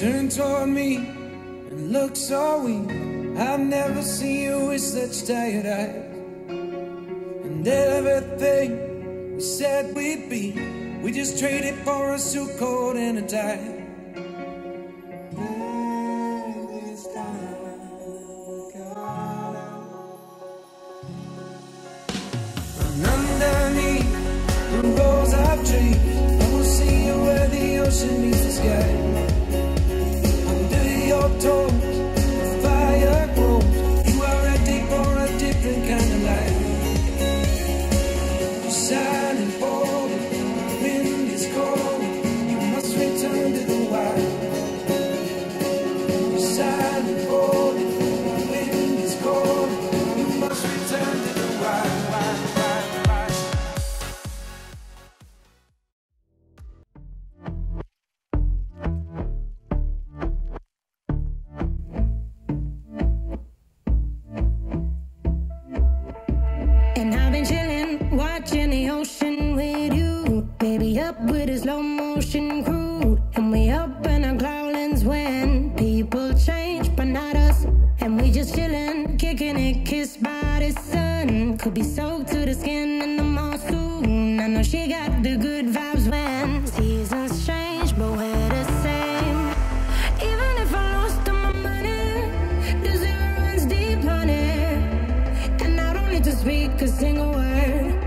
turned toward me and looked so weak. I've never seen you with such tired eyes. And everything we said we'd be, we just traded for a suit coat and a tie. And underneath the rows of trees, I will see you where the ocean meets the sky. And I've been chillin', watching the ocean with you. Baby, up with a slow motion crew. And we up in our growlings when people change, but not us. And we just chillin', kicking it, kissed by the sun. Could be soaked to the skin in the mall soon. I know she got the good vibes when seasons change, but when speak a single word.